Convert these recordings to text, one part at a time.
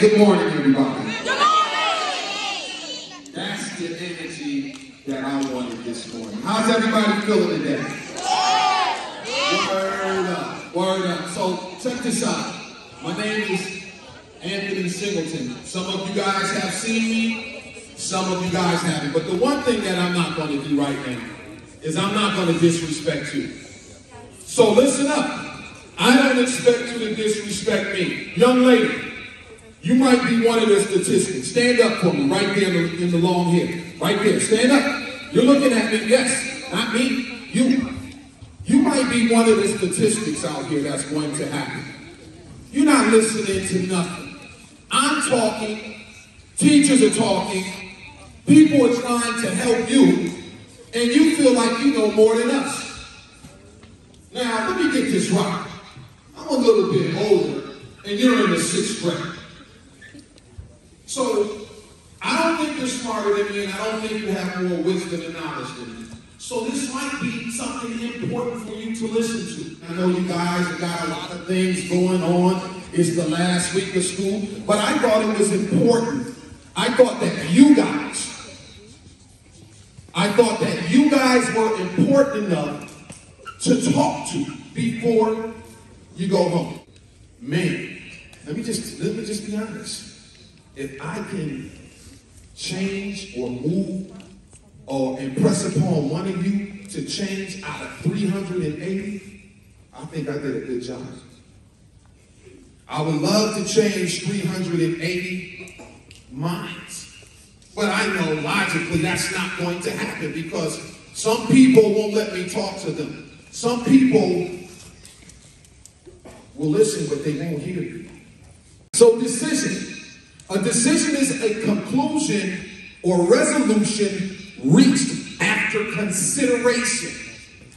Good morning, everybody. Good morning! That's the energy that I wanted this morning. How's everybody feeling today? Word up, word up. So check this out. My name is Anthony Singleton. Some of you guys have seen me, some of you guys haven't. But the one thing that I'm not going to do right now is I'm not going to disrespect you. So listen up. I don't expect you to disrespect me. Young lady, you might be one of the statistics. Stand up for me right there in the long hair. Right there. Stand up. You're looking at me. Yes. Not me. You. You might be one of the statistics out here that's going to happen. You're not listening to nothing. I'm talking. Teachers are talking. People are trying to help you. And you feel like you know more than us. Now, let me get this right. I'm a little bit older, and you're in the 6th grade. So, I don't think you're smarter than me, and I don't think you have more wisdom and knowledge than me. So this might be something important for you to listen to. I know you guys have got a lot of things going on. It's the last week of school, but I thought it was important. I thought that you guys were important enough to talk to before you go home. Man, let me just be honest. If I can change or move or impress upon one of you to change out of 380, I think I did a good job. I would love to change 380 minds, but I know logically that's not going to happen because some people won't let me talk to them. Some people will listen, but they won't hear you. So decision. A decision is a conclusion or resolution reached after consideration.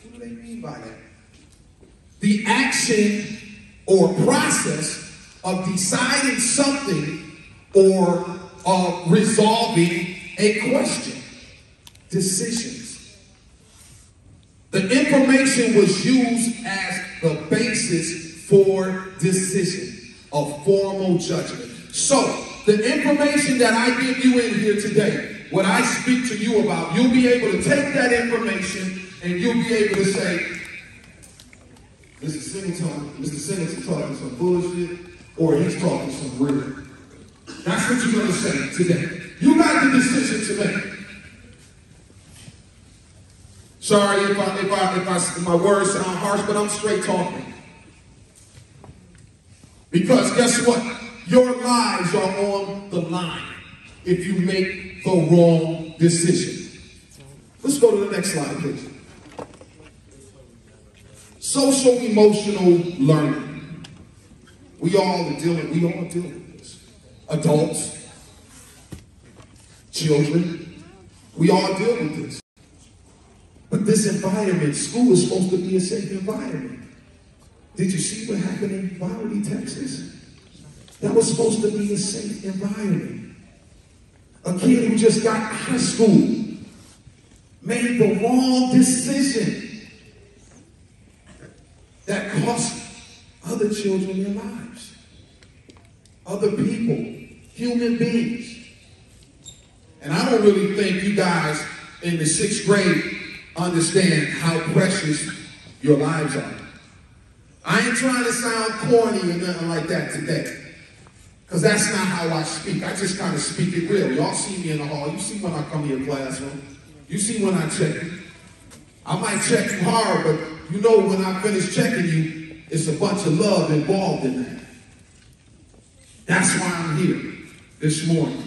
What do they mean by that? The action or process of deciding something or of resolving a question. Decisions. The information was used as the basis for decision, a formal judgment. So, the information that I give you in here today, what I speak to you about, you'll be able to take that information and you'll be able to say, Mr. Singleton talking some bullshit, or he's talking some real. That's what you're going to say today. You got the decision to make. Sorry if my words sound harsh, but I'm straight talking. Because guess what? Your lives are on the line if you make the wrong decision. Let's go to the next slide, please. Social-emotional learning. We all are dealing with this. Adults, children, we all deal with this. But this environment, school is supposed to be a safe environment. Did you see what happened in Beaumont, Texas? That was supposed to be a safe environment. A kid who just got out of school made the wrong decision that cost other children their lives, other people, human beings. And I don't really think you guys in the 6th grade understand how precious your lives are. I ain't trying to sound corny or nothing like that today. Because that's not how I speak. I just kind of speak it real. Y'all see me in the hall. You see when I come to your classroom. You see when I check you. I might check you hard, but you know when I finish checking you, it's a bunch of love involved in that. That's why I'm here this morning.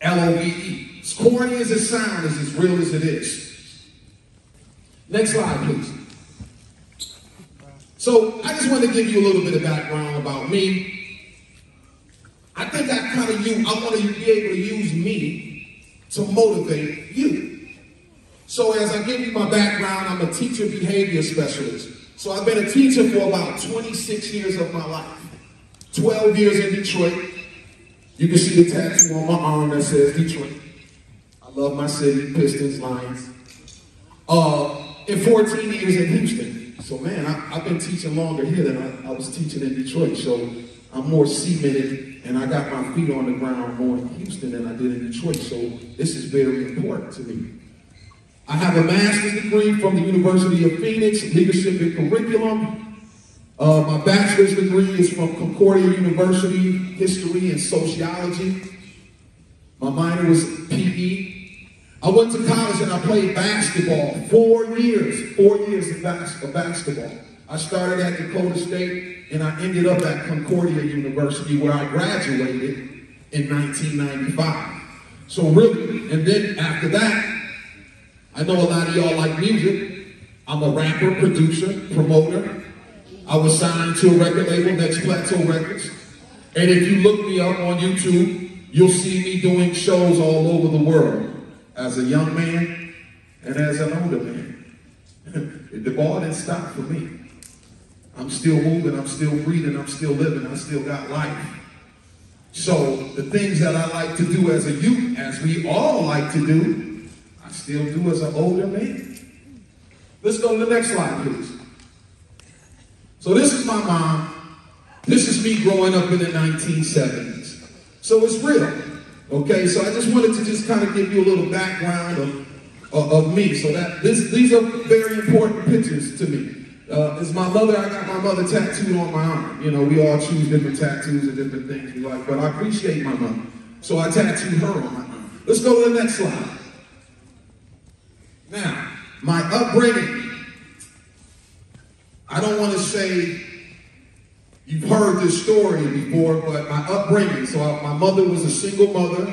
L-O-V-E. As corny as it sounds, it's as real as it is. Next slide, please. So I just want to give you a little bit of background about me. I think I want to be able to use me to motivate you. So as I give you my background, I'm a teacher behavior specialist. So I've been a teacher for about 26 years of my life. 12 years in Detroit. You can see the tattoo on my arm that says Detroit. I love my city, Pistons, Lions. And 14 years in Houston. So man, I've been teaching longer here than I was teaching in Detroit. So I'm more cemented and I got my feet on the ground more in Houston than I did in Detroit, so this is very important to me. I have a master's degree from the University of Phoenix, Leadership and Curriculum. My bachelor's degree is from Concordia University, History and Sociology. My minor was PE. I went to college and I played basketball, 4 years. 4 years of basketball. I started at Dakota State and I ended up at Concordia University, where I graduated in 1995. So really, and then after that, I know a lot of y'all like music. I'm a rapper, producer, promoter. I was signed to a record label, Next Plateau Records. And if you look me up on YouTube, you'll see me doing shows all over the world as a young man and as an older man. The ball didn't stop for me. I'm still moving, I'm still breathing, I'm still living, I still got life. So the things that I like to do as a youth, as we all like to do, I still do as an older man. Let's go to the next slide, please. So this is my mom. This is me growing up in the 1970s. So it's real, okay? So I just wanted to just kind of give you a little background of me. So that these are very important pictures to me. It's my mother. I got my mother tattooed on my arm. You know, we all choose different tattoos and different things we like, but I appreciate my mom. So I tattooed her on my arm. Let's go to the next slide. Now, my upbringing, I don't want to say you've heard this story before, but my upbringing, so my mother was a single mother,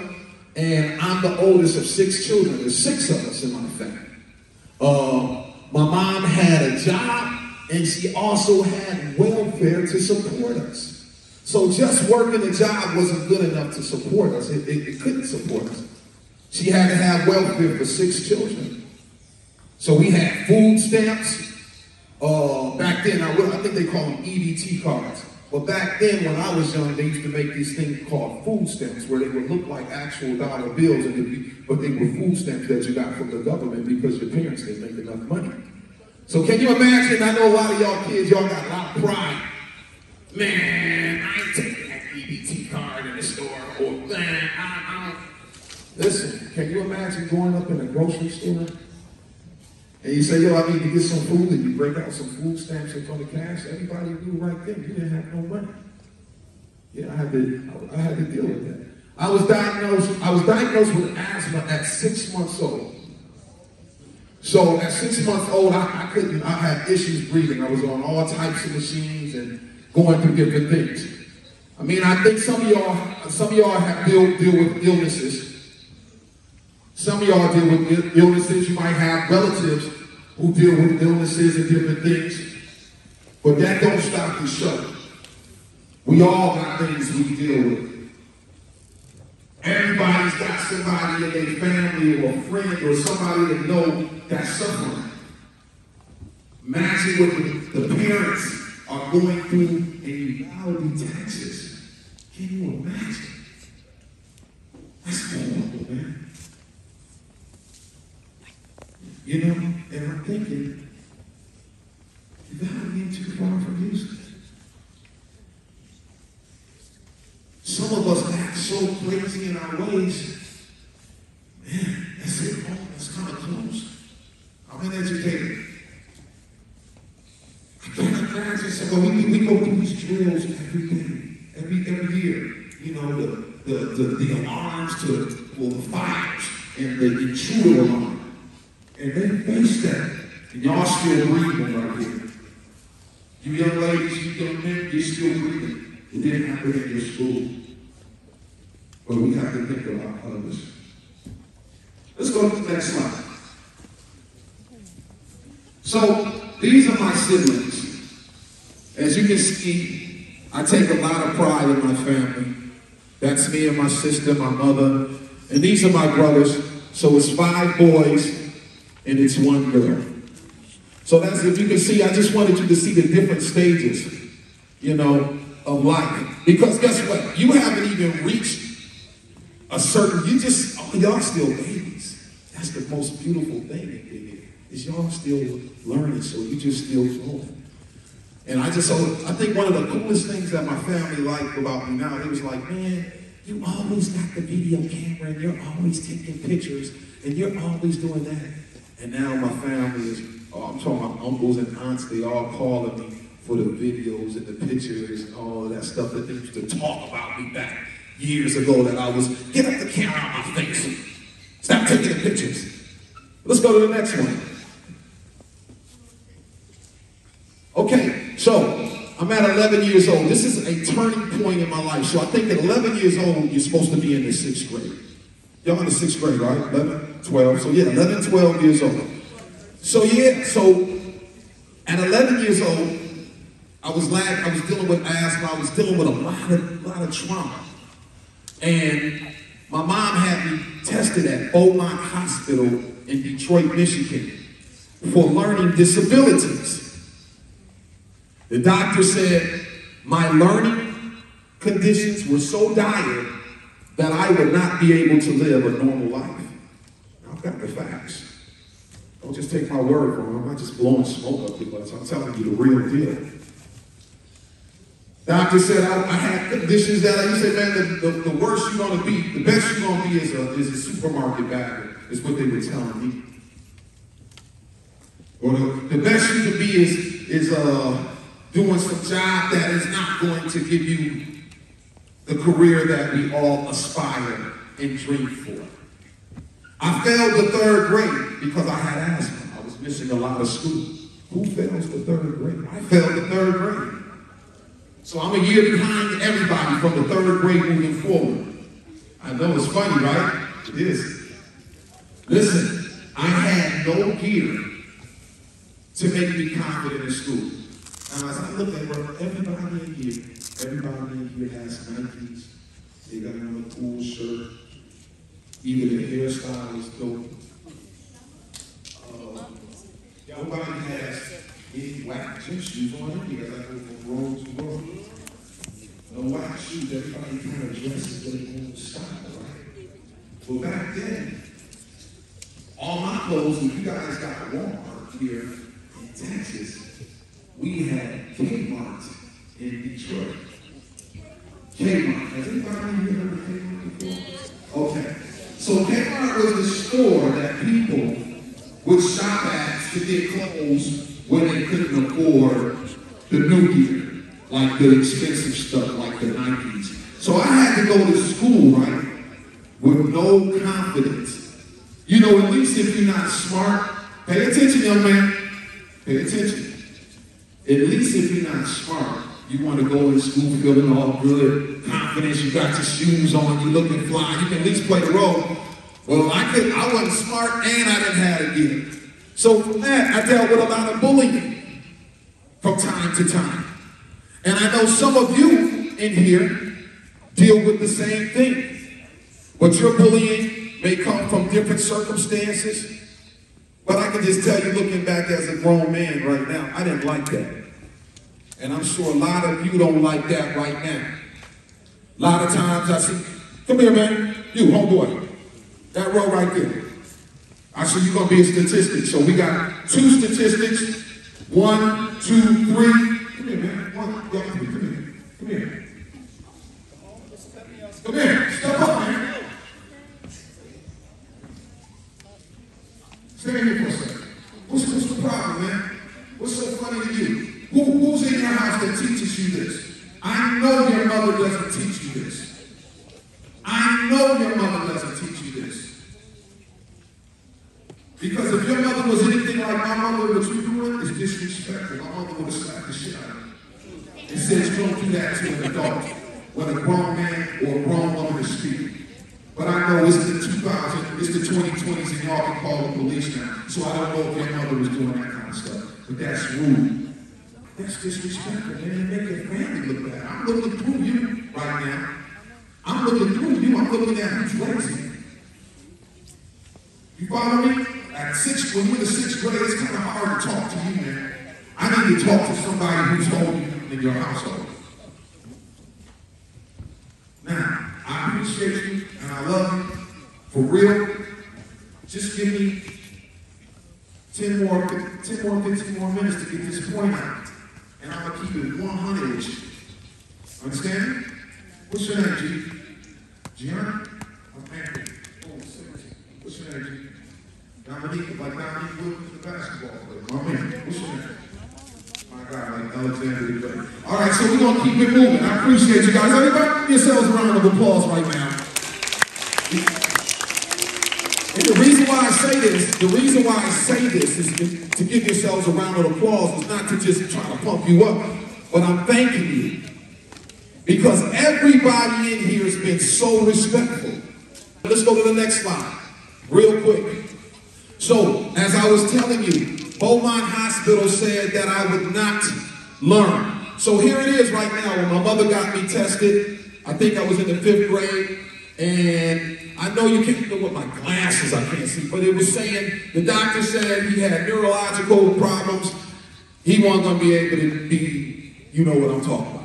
and I'm the oldest of 6 children. There's 6 of us in my family. My mom had a job, and she also had welfare to support us. So just working a job wasn't good enough to support us. It couldn't support us. She had to have welfare for 6 children. So we had food stamps. Back then, I think they call them EBT cards. But back then, when I was young, they used to make these things called food stamps, where they would look like actual dollar bills, but they were food stamps that you got from the government because your parents didn't make enough money. So can you imagine? I know a lot of y'all kids, y'all got a lot of pride. Man, I ain't taking that EBT card in the store. Or man, I don't. Listen, can you imagine growing up in a grocery store? And you say, yo, I need to get some food, and you break out some food stamps in front of cash. Everybody knew right then, you didn't have no money. Yeah, I had to deal with that. I was diagnosed with asthma at 6 months old. So at 6 months old, I had issues breathing. I was on all types of machines and going through different things. I mean, I think some of y'all have deal with illnesses. Some of y'all deal with illnesses. You might have relatives who deal with illnesses and different things. But that don't stop the show. We all got things we deal with. Everybody's got somebody in their family or a friend or somebody they know that's suffering. Imagine what the parents are going through in reality taxes. Can you imagine? That's horrible, man. You know, and I'm thinking, you gotta be too far from Houston. Some of us act so crazy in our ways. Man, that's it. Oh, that's kind of close. I'm uneducated. I can't imagine something. We go through these drills every year. You know, the alarms the fires and the intruder alarm. And then face that. And y'all still breathing right here. You young ladies, you young men, you're still breathing. It didn't happen in your school. But we have to think about others. Let's go to the next slide. So, these are my siblings. As you can see, I take a lot of pride in my family. That's me and my sister, my mother. And these are my brothers. So it's 5 boys. And it's 1 girl. So that's, if you can see, I just wanted you to see the different stages, you know, of life. Because guess what? You haven't even reached a certain, y'all still babies. That's the most beautiful thing is y'all still learning, so you just still growing. And I just, I think one of the coolest things that my family liked about me now, they was like, man, you always got the video camera and you're always taking pictures and you're always doing that. And now my family is, I'm talking about uncles and aunts, they all calling me for the videos and the pictures and all of that stuff that they used to talk about me back years ago that I was, get up the camera out of my face. Stop taking the pictures. Let's go to the next one. Okay, so I'm at 11 years old. This is a turning point in my life. So I think at 11 years old, you're supposed to be in the 6th grade. Y'all in the 6th grade, right? 11, 12. So yeah, 11, 12 years old. So yeah, so at 11 years old, I was dealing with asthma. I was dealing with a lot of trauma. And my mom had me tested at Beaumont Hospital in Detroit, Michigan for learning disabilities. The doctor said my learning conditions were so dire that I would not be able to live a normal life. I've got the facts. Don't just take my word for it. I'm not just blowing smoke up your butt. I'm telling you the real deal. Doctor said I had conditions that he said, man, the worst you're going to be, the best you're going to be is a supermarket bagger, is what they were telling me. Or the best you can be is doing some job that is not going to give you the career that we all aspire and dream for. I failed the 3rd grade because I had asthma. I was missing a lot of school. Who fails the 3rd grade? I failed the 3rd grade. So I'm a year behind everybody from the 3rd grade moving forward. I know it's funny, right? It is. Listen, I had no gear to make me confident in school. Now, as I look at everybody in here has Nikes. They got another cool shirt. Even their hairstyle is dope. Nobody has any whack gym shoes on here because I go from road to road. No whack shoes, everybody kind of dresses their own style, right? But back then, all my clothes, when you guys got Walmart here in Texas, we had Kmart in Detroit. Kmart. Has anybody heard of Kmart before? Okay. So Kmart was the store that people would shop at to get clothes when they couldn't afford the new gear, like the expensive stuff, like the Nikes. So I had to go to school, right, with no confidence. You know, at least if you're not smart, pay attention, young man. Pay attention. At least if you're not smart, you want to go in school feeling all good, confidence, you got your shoes on, you're looking fly, you can at least play the role. Well, I wasn't smart and I didn't have it yet. So from that, I dealt with a lot of bullying from time to time. And I know some of you in here deal with the same thing. But your bullying may come from different circumstances. But I can just tell you, looking back as a grown man right now, I didn't like that. And I'm sure a lot of you don't like that right now. A lot of times I see, come here, man, you, homeboy, that row right there. I see you're going to be a statistic. So we got 2 statistics. 1, 2, 3. Come here, man. 1, go, come here. Come here. Come here. Step up, man. Stand here for a second. What's the problem, man? What's so funny to you? Who's in your house that teaches you this? I know your mother doesn't teach you this. I know your mother doesn't teach you this. Because if your mother was anything like my mother, what you're doing is disrespectful. My mother would have slapped the shit out of you. It says you don't do that to an adult when a grown man or a grown woman is speaking. But I know it's the 2000s, it's the 2020s, and y'all can call the police now. So I don't know if your mother was doing that kind of stuff. But that's rude. That's disrespectful, man. Make your family look bad. I'm looking through you right now. I'm looking through you. I'm looking at who's raising you. You follow me? When you're in the 6th grade, it's kind of hard to talk to you, man. I need to talk to somebody who's holding you in your household. Now, I appreciate you and I love you. For real, just give me 10 more 15 more minutes to get this point out. and I'm going to keep it 100 with you. Understand? What's your name, G? Gianna? I'm married. Oh, 17. What's your name, G? Dominique, like Dominique Wilkins, the basketball player. My man, what's your name? My God, like Alexander the Great. All right, so we're going to keep it moving. I appreciate you guys. Everybody give yourselves a round of applause right now. And the reason why I say this, is to give yourselves a round of applause. It's not to just try to pump you up, but I'm thanking you. Because everybody in here has been so respectful. Let's go to the next slide, real quick. So, as I was telling you, Beaumont Hospital said that I would not learn. So here it is right now. When my mother got me tested, I think I was in the 5th grade, and I know you can't look with my glasses, I can't see, but it was saying, the doctor said he had neurological problems. He wasn't gonna be able to be, you know what I'm talking about.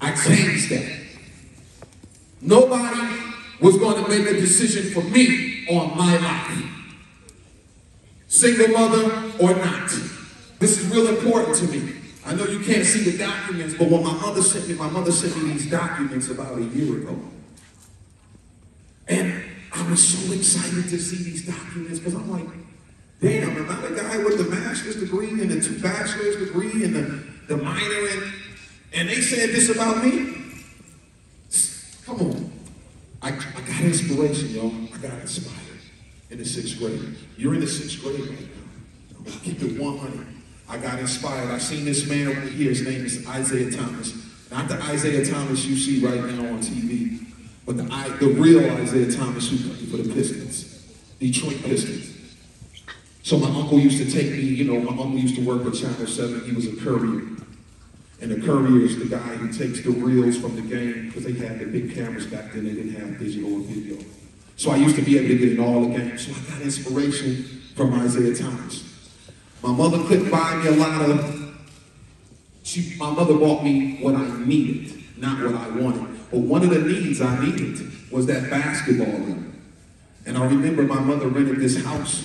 I changed that. Nobody was gonna make a decision for me on my life. Single mother or not. This is real important to me. I know you can't see the documents, but when my mother sent me these documents about a year ago. And I was so excited to see these documents because I'm like, damn, am I the guy with the master's degree and the 2 bachelor's degree and the minor and they said this about me? Come on. I got inspiration, y'all. I got inspired in the 6th grade. You're in the 6th grade right now. I'm gonna keep it 100. I got inspired. I've seen this man over here. His name is Isaiah Thomas. Not the Isaiah Thomas you see right now on TV. But the real Isaiah Thomas who played for the Pistons, Detroit Pistons. So my uncle used to take me, you know, my uncle used to work with Channel 7, he was a courier. And the courier is the guy who takes the reels from the game, because they had the big cameras back then, they didn't have digital or video. So I used to be able to get in all the games. So I got inspiration from Isaiah Thomas. My mother couldn't buy me a lot of, my mother bought me what I needed, not what I wanted. But one of the needs I needed was that basketball room. And I remember my mother rented this house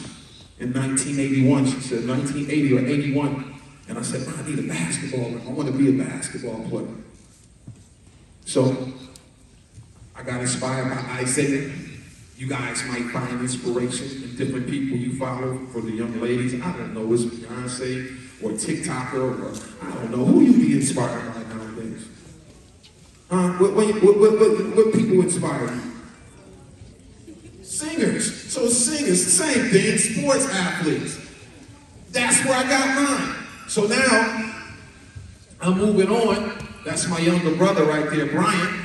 in 1981. She said 1980 or 81. And I said, I need a basketball room. I want to be a basketball player. So I got inspired by Isaiah. You guys might find inspiration in different people you follow. For the young ladies, I don't know, it's Beyonce or TikToker or I don't know. Who you be inspired by nowadays? What people inspire you? Singers. So singers, same thing, sports athletes. That's where I got mine. So now, I'm moving on. That's my younger brother right there, Brian.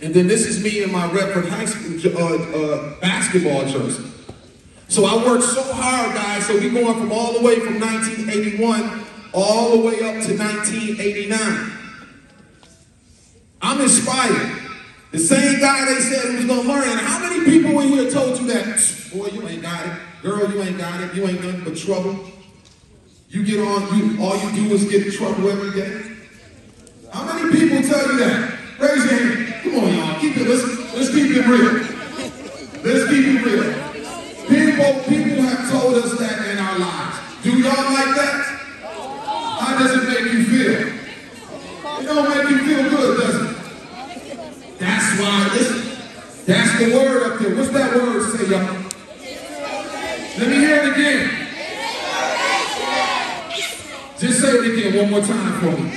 And then this is me in my Redford High School basketball jersey. So I worked so hard, guys, so we're going from all the way from 1981 all the way up to 1989. I'm inspired. The same guy they said was gonna learn. And how many people in here told you that? Boy, you ain't got it. Girl, you ain't got it. You ain't nothing but trouble. You get on, all you do is get in trouble every day. How many people tell you that? Raise your hand. Come on, y'all. Keep it. Let's keep it real. Let's keep it real. People have told us that in our lives. Do y'all like that? How does it make you feel? It don't make you feel good, does it? That's why this, that's the word up there. What's that word say, y'all? Let me hear it again. Just say it again one more time for me.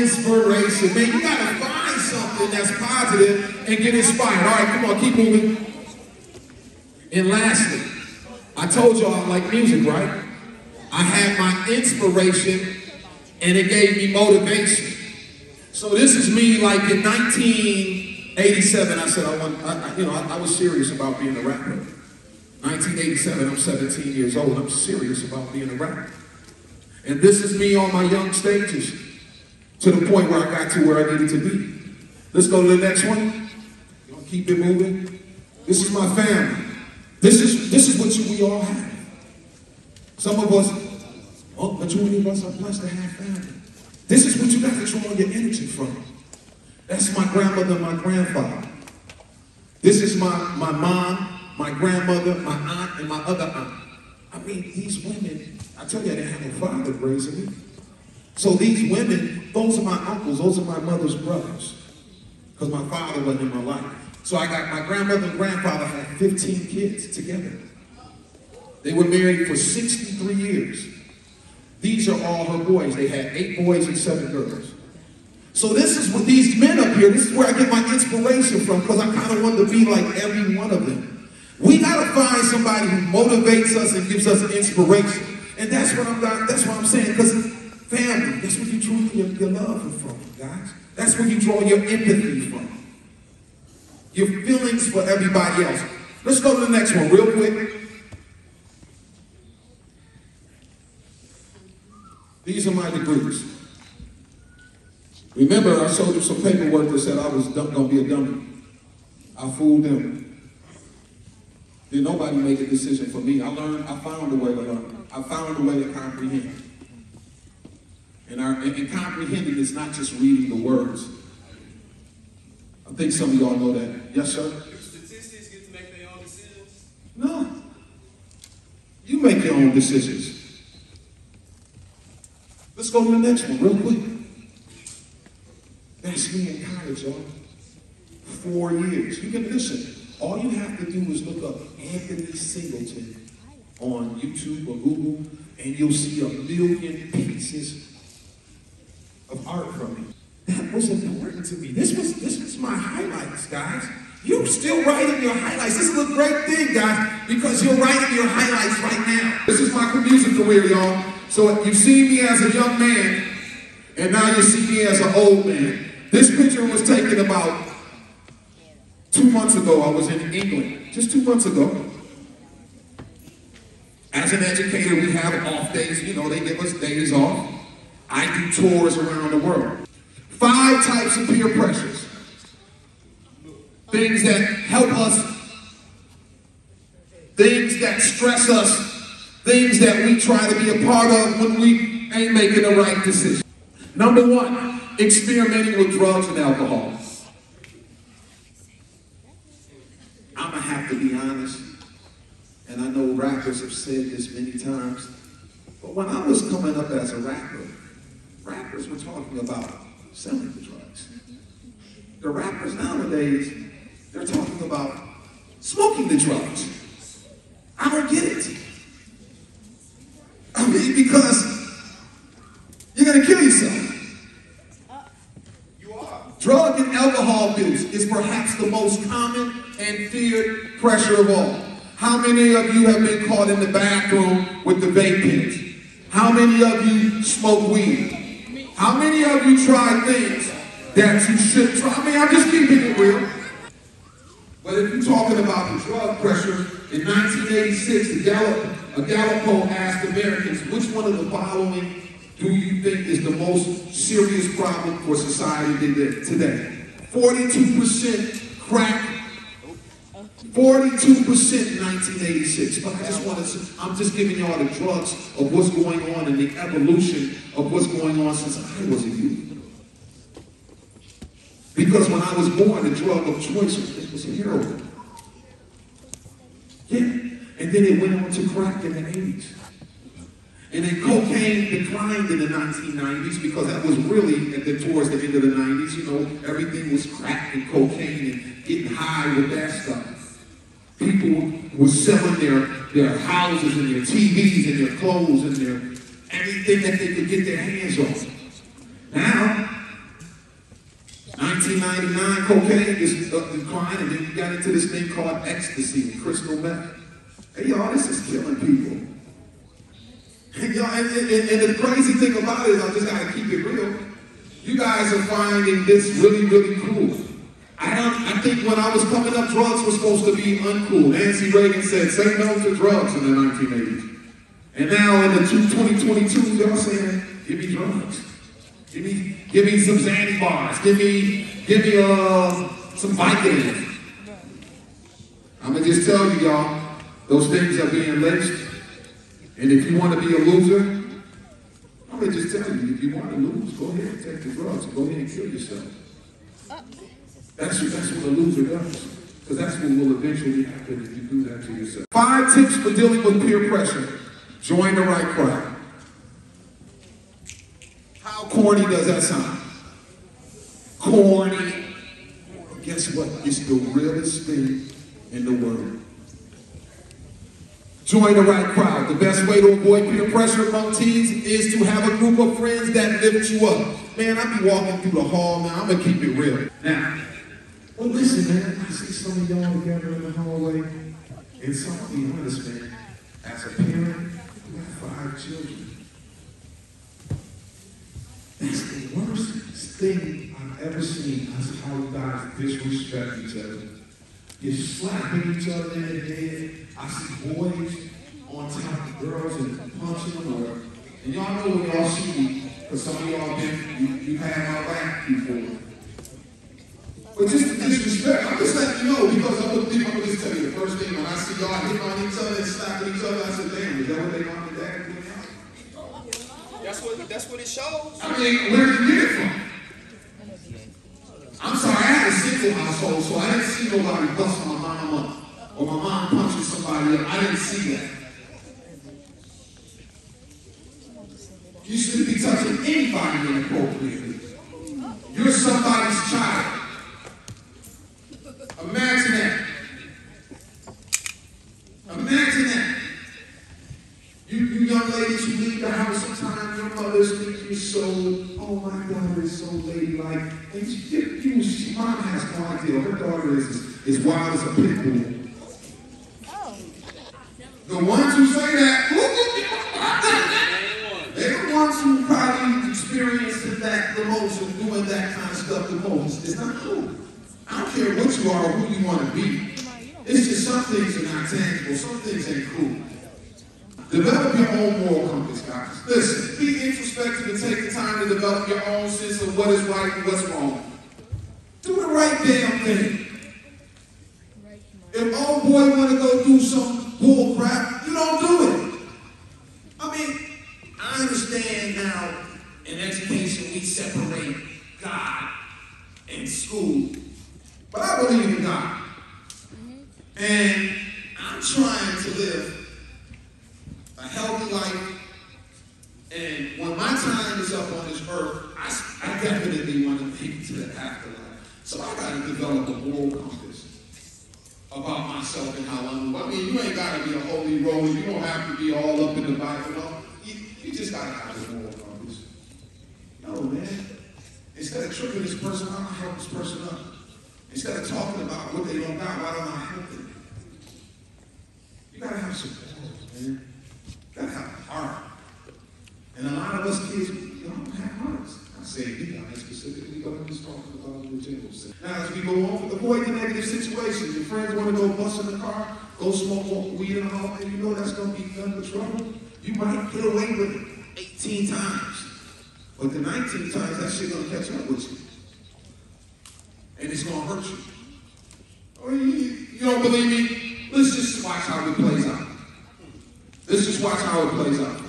Inspiration. Man, you gotta find something that's positive and get inspired. All right, come on, keep moving. And lastly, I told y'all I like music, right? I had my inspiration and it gave me motivation. So this is me, like in 1987, I said I was serious about being a rapper. 1987, I'm 17 years old. I'm serious about being a rapper. And this is me on my young stages, to the point where I got to where I needed to be. Let's go to the next one. Keep it moving. This is my family. This is what we all have. Some of us, majority of us are blessed to have family. This is what you got to draw your energy from. That's my grandmother and my grandfather. This is my mom, my grandmother, my aunt, and my other aunt. I mean, these women, I tell you, I didn't have no father raising me. So these women, those are my uncles, those are my mother's brothers, because my father wasn't in my life. So I got my grandmother and grandfather had 15 kids together. They were married for 63 years. These are all her boys. They had 8 boys and 7 girls. So this is what these men up here, this is where I get my inspiration from, because I kind of wanted to be like every one of them. We got to find somebody who motivates us and gives us inspiration. And that's what I'm saying, because family, that's where you draw your love from, guys. That's where you draw your empathy from. Your feelings for everybody else. Let's go to the next one real quick. These are my degrees. Remember, I showed you some paperwork that said I was gonna be a dummy. I fooled them. Did nobody make a decision for me? I found a way to learn. I found a way to comprehend. And comprehending is not just reading the words. I think some of y'all know that. Yes, sir? Do statistics get to make their own decisions? No. You make your own decisions. Let's go to the next one real quick. That's me in college, y'all. 4 years. You can listen. All you have to do is look up Anthony Singleton on YouTube or Google, and you'll see 1 million pieces of art from him. That was important to me. This was my highlights, guys. You're still writing your highlights. This is a great thing, guys, because you're writing your highlights right now. This is my music career, y'all. So you've seen me as a young man, and now you see me as an old man. This picture was taken about 2 months ago. I was in England, just 2 months ago. As an educator, we have off days. You know, they give us days off. I do tours around the world. 5 types of peer pressures. Things that help us. Things that stress us. Things that we try to be a part of when we ain't making the right decision. Number 1, experimenting with drugs and alcohol. I'm gonna have to be honest, and I know rappers have said this many times, but when I was coming up as a rapper, rappers were talking about selling the drugs. The rappers nowadays, they're talking about smoking the drugs. I don't get it. I mean, because you're gonna kill yourself. You are. Drug and alcohol abuse is perhaps the most common and feared pressure of all. How many of you have been caught in the bathroom with the vape pens? How many of you smoke weed? How many of you try things that you should try? I mean, I'm just keeping it real. But if you're talking about the drug pressure, in 1986, a Gallup poll asked Americans, which one of the following do you think is the most serious problem for society today? 42% crack, 42% in 1986, but I'm just giving y'all the drugs of what's going on and the evolution of what's going on since I was a youth. Because when I was born, the drug of choice was heroin. Yeah, and then it went on to crack in the 80s. And then cocaine declined in the 1990s because that was really towards the end of the 90s, you know, everything was crack and cocaine and getting high with that stuff. People were selling their houses and their TVs and their clothes and their anything that they could get their hands on. Now, 1999 cocaine is declining, and then you got into this thing called ecstasy and crystal meth. Hey y'all, this is killing people. And y'all, and the crazy thing about it is, I just gotta keep it real. You guys are finding this really, really cool. I think when I was coming up, drugs were supposed to be uncool. Nancy Reagan said, say no to drugs in the 1980s. And now in the 2022, y'all saying, give me drugs. Give me some Xanny bars. Give me some Vicodin. I'm gonna just tell you, y'all, those things are being laced. And if you want to be a loser, I'm gonna just tell you, if you want to lose, go ahead and take the drugs. Go ahead and kill yourself. That's what a loser does, because that's what will eventually happen if you do that to yourself. 5 tips for dealing with peer pressure. Join the right crowd. How corny does that sound? Corny. But guess what? It's the realest thing in the world. Join the right crowd. The best way to avoid peer pressure among teens is to have a group of friends that lift you up. Man, I be walking through the hall now. I'm going to keep it real. Now, well, listen, man. I see some of y'all together in the hallway. And some of you understand, as a parent, you have 5 children. That's the worst thing I've ever seen, is how you guys disrespect each other. You're slapping each other in the head. I see boys on top of girls and punching them up. And y'all know when y'all see me, because some of y'all you had my back before. But just the disrespect, I'm just letting you know, because I'm gonna just tell you the first thing when I see y'all hitting on each other and slapping each other, I said, damn, is that what they mom and dad doing now? That's what it shows. I mean, where did you get it from? I'm sorry, I had a single household, so I didn't see nobody bust my mom up or my mom punching somebody up. I didn't see that. You shouldn't be touching anybody inappropriately. You're somebody's child. Imagine that. Imagine that. You young ladies, you leave the house sometimes, your mothers think you so, oh my daughter is so ladylike. And she mom has no idea. Her daughter is wild as a pit bull. Oh. The ones who say that, they're the ones who probably experienced that the most and doing that kind of stuff the most. It's not cool. I don't care what you are or who you want to be. It's just some things are not tangible. Some things ain't cool. Develop your own moral compass, guys. Listen, be introspective and take the time to develop your own sense of what is right and what's wrong. Do the right damn thing. If old boy want to go do some bull crap, you don't do it. I mean, I understand now in education we separate God and school. But I believe in God. And I'm trying to live a healthy life. And when my time is up on this earth, I definitely want to make it to the afterlife. So I got to develop a moral compass about myself and how I'm. I mean, you ain't got to be a holy roller. You don't have to be all up in the Bible. No. You just got to have a moral compass. No, man. Instead of tripping this person, I'm going to help this person up. Instead of talking about what they don't got, why don't I help them? You gotta have some balls, man. You gotta have heart. And a lot of us kids, we don't have hearts. I say we don't specifically, but I'm just talking about the general sense. Now, as we go on, avoid the negative situations. Your friends want to go bust in the car, go smoke weed and all, and you know that's gonna be nothing but trouble. You might get away with it 18 times, but the 19 times that shit gonna catch up with you. And it's going to hurt you. Or you don't believe me? Let's just watch how it plays out. Let's just watch how it plays out.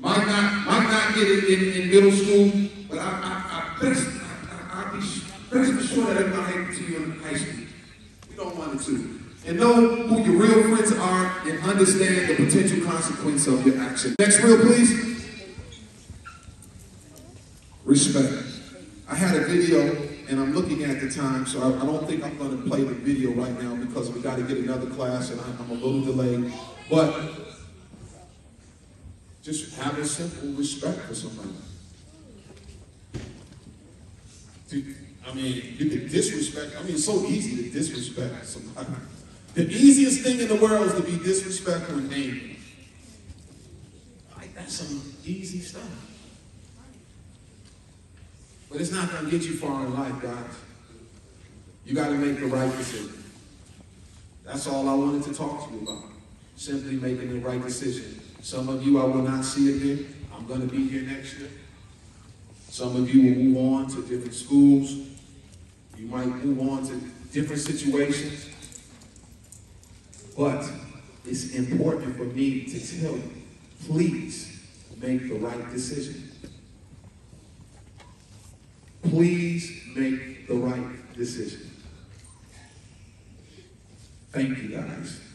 Might not get it in middle school, but I'll be sure that it might happen to you in high school. We don't want it to. And know who your real friends are and understand the potential consequence of your action. Next reel, please. Respect. I had a video, and I'm looking at the time, so I don't think I'm going to play the video right now because we got to get another class, and I'm a little delayed. But just have a simple respect for somebody. I mean, you can disrespect. I mean, it's so easy to disrespect somebody. The easiest thing in the world is to be disrespectful and angry. Like, that's some easy stuff. But it's not going to get you far in life, guys. You got to make the right decision. That's all I wanted to talk to you about. Simply making the right decision. Some of you I will not see again. I'm going to be here next year. Some of you will move on to different schools. You might move on to different situations. But it's important for me to tell you, please make the right decision. Please make the right decision. Thank you, guys.